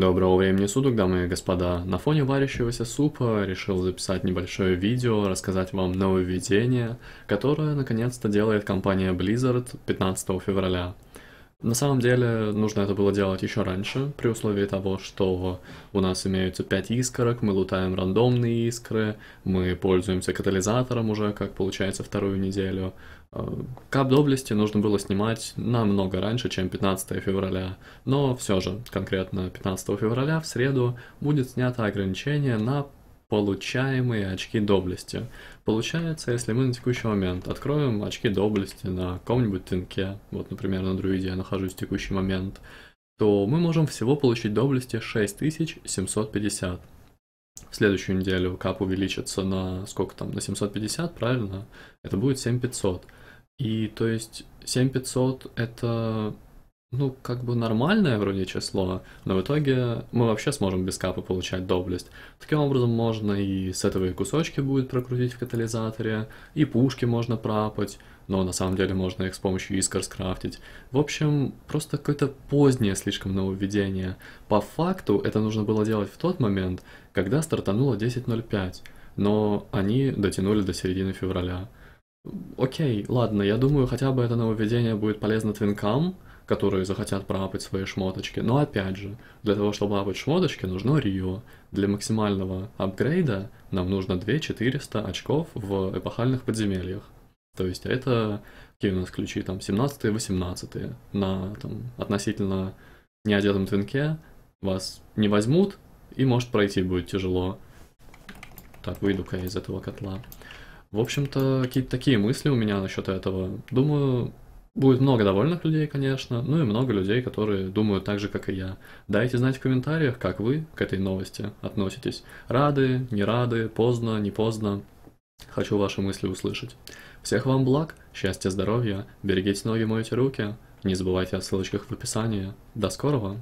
Доброго времени суток, дамы и господа. На фоне варящегося супа решил записать небольшое видео, рассказать вам нововведение, которое наконец-то делает компания Blizzard 15 февраля. На самом деле, нужно это было делать еще раньше, при условии того, что у нас имеются 5 искорок, мы лутаем рандомные искры, мы пользуемся катализатором уже, как получается, вторую неделю. Кап доблести нужно было снимать намного раньше, чем 15 февраля, но все же, конкретно 15 февраля, в среду, будет снято ограничение на получаемые очки доблести. Получается, если мы на текущий момент откроем очки доблести на каком-нибудь тынке, вот, например, на друиде я нахожусь в текущий момент, то мы можем всего получить доблести 6750. В следующую неделю кап увеличится на сколько там, на 750, правильно? Это будет 7500. И то есть 7500 это... ну, как бы нормальное вроде число, но в итоге мы вообще сможем без капа получать доблесть. Таким образом, можно и сетовые кусочки будет прокрутить в катализаторе, и пушки можно пропать, но на самом деле можно их с помощью искр скрафтить. В общем, просто какое-то позднее слишком нововведение. По факту это нужно было делать в тот момент, когда стартануло 10.05, но они дотянули до середины февраля. Окей, ладно, я думаю, хотя бы это нововведение будет полезно твинкам, которые захотят прапать свои шмоточки. Но опять же, для того, чтобы апать шмоточки, нужно Рио. Для максимального апгрейда нам нужно 2400 очков в эпохальных подземельях. То есть это, какие у нас ключи, там 17-е, 18-е. На там, относительно неодетом твинке вас не возьмут, и может пройти будет тяжело. Так, выйду-ка из этого котла. В общем-то, какие-то такие мысли у меня насчет этого. Думаю... будет много довольных людей, конечно, ну и много людей, которые думают так же, как и я. Дайте знать в комментариях, как вы к этой новости относитесь. Рады, не рады, поздно, не поздно. Хочу ваши мысли услышать. Всех вам благ, счастья, здоровья, берегите ноги, мойте руки. Не забывайте о ссылочках в описании. До скорого!